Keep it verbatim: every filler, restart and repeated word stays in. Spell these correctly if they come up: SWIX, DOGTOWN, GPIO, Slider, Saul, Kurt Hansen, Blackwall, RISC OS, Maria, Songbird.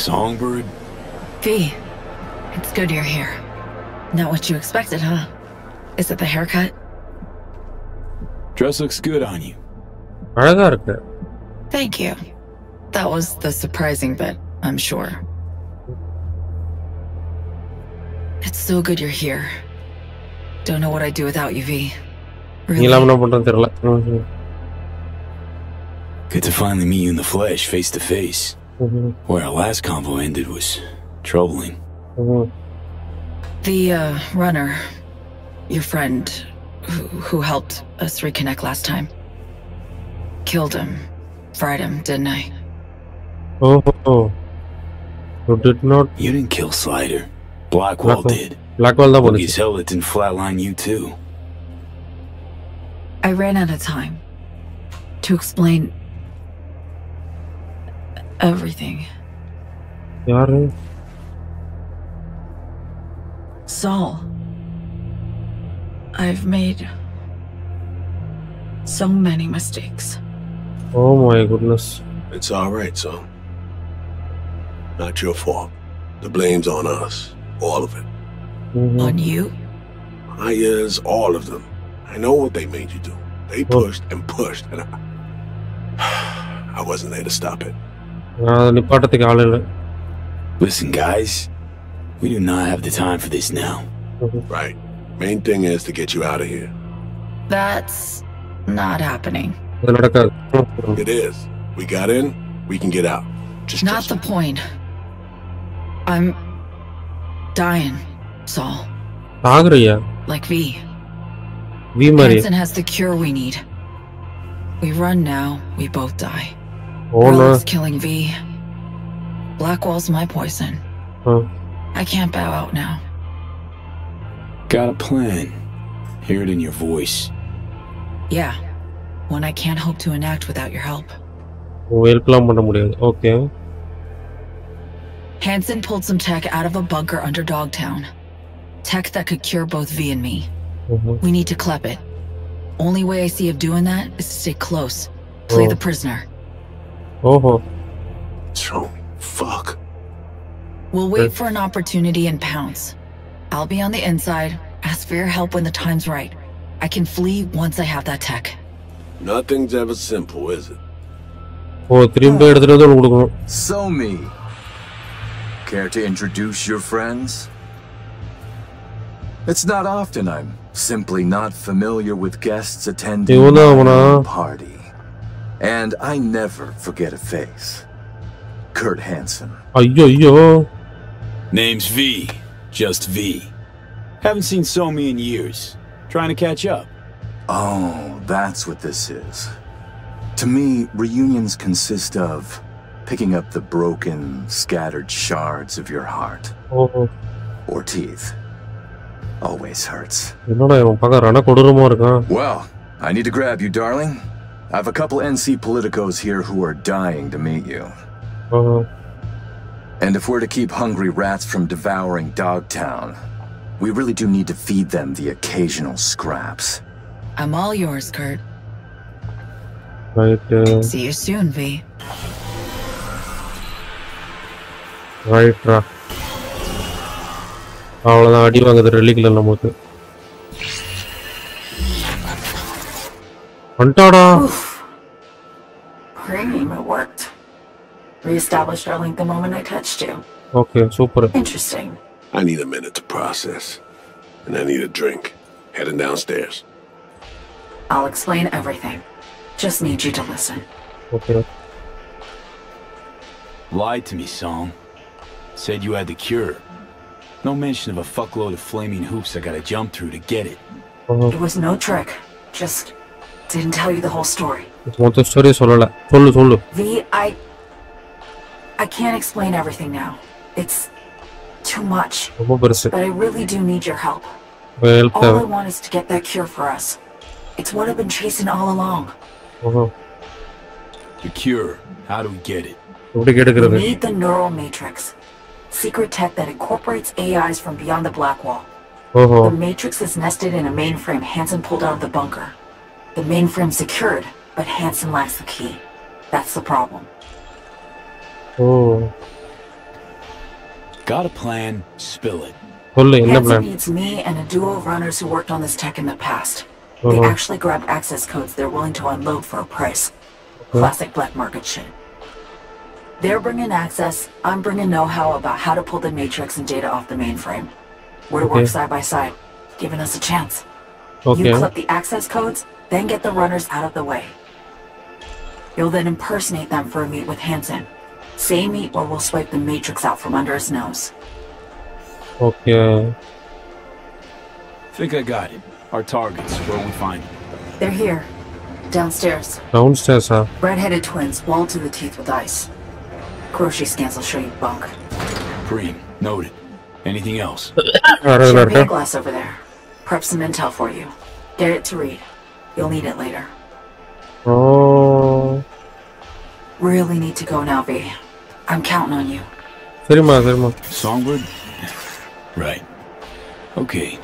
Songbird? V, it's good you're here. Not what you expected, huh? Is it the haircut? Dress looks good on you. Thank you. That was the surprising bit, I'm sure. It's so good you're here. Don't know what I'd do without you, V. Really? Good to finally meet you in the flesh, face to face. Mm-hmm. Where our last convo ended was troubling. Mm-hmm. The uh, runner, your friend, who, who helped us reconnect last time, killed him, fried him, didn't I? Oh, oh. You did not. You didn't kill Slider. Blackwall, Blackwall did. Blackwall the police. Hell, it didn't flatline you too. I ran out of time to explain everything. Yare. Saul. I've made so many mistakes. Oh my goodness. It's alright, son. Not your fault. The blame's on us. All of it. Mm-hmm. On you? I is all of them. I know what they made you do. They pushed and pushed, and I, I wasn't there to stop it. Listen, guys. We do not have the time for this now. Right. Main thing is to get you out of here. That's not happening. It is. We got in, we can get out. Just not the point. I'm dying, Saul. Like V. V. Maria. Hansen has the cure we need. We run now, we both die. Oh, no. Killing V. Blackwall's my poison. Huh. I can't bow out now. Got a plan. Hear it in your voice. Yeah. One I can't hope to enact without your help. Okay. Hansen pulled some tech out of a bunker under Dogtown. Tech that could cure both V and me. Mm-hmm. We need to clep it. Only way I see of doing that is to stay close. Play oh. the prisoner. Oh. So fuck. We'll wait for an opportunity and pounce. I'll be on the inside. Ask for your help when the time's right. I can flee once I have that tech. Nothing's ever simple, is it? Oh, oh. So me. Care to introduce your friends? It's not often I'm simply not familiar with guests attending a party. And I never forget a face. Kurt Hansen. Ayo, yo. Name's V. Just V. Haven't seen Somi in years. Trying to catch up. Oh, that's what this is. To me, reunions consist of picking up the broken, scattered shards of your heart. Oh. Or teeth. Always hurts. Well, I need to grab you, darling. I've a couple N C politicos here who are dying to meet you. Uh-huh. And if we're to keep hungry rats from devouring Dogtown, we really do need to feed them the occasional scraps. I'm all yours, Kurt. Right. Uh, See you soon, V. Right. Uh, Oof. Cream, it worked. Reestablished our link the moment I touched you. Okay, super. Interesting. I need a minute to process. And I need a drink. Heading downstairs. I'll explain everything. Just need you to listen. Okay. Lied to me, Song. Said you had the cure. No mention of a fuckload of flaming hoops I gotta jump through to get it. Uh-huh. It was no trick. Just didn't tell you the whole story. The story V, I... I can't explain everything now. It's too much. But I really do need your help. Well, all I want is to get that cure for us. It's what I've been chasing all along. Uh-huh. The cure. How do we get it? We need the neural matrix. Secret tech that incorporates A Is from beyond the black wall. Uh-huh. The matrix is nested in a mainframe Hansen pulled out of the bunker. The mainframe's secured, but Hansen lacks the key. That's the problem. Oh. got a plan, spill it. Hansen needs me and a duo of runners who worked on this tech in the past. They uh-huh. actually grabbed access codes they're willing to unload for a price. Classic black market shit. They're bringing access, I'm bringing know-how about how to pull the matrix and data off the mainframe. We're to okay. work side by side, giving us a chance. Okay. You clip the access codes, then get the runners out of the way. You'll then impersonate them for a meet with Hansen. Say meet or we'll swipe the matrix out from under his nose. Okay. Think I got it. Our targets, where we find them. They're here. Downstairs. Downstairs, huh? Red-headed twins, walled to the teeth with ice. Grocery scans will show you bunk. Preem, noted. Anything else? Champagne glass over there. Prep some intel for you. Get it to read. You'll need it later. Oh. Really need to go now, V. I'm counting on you. Songbird? Right. Okay.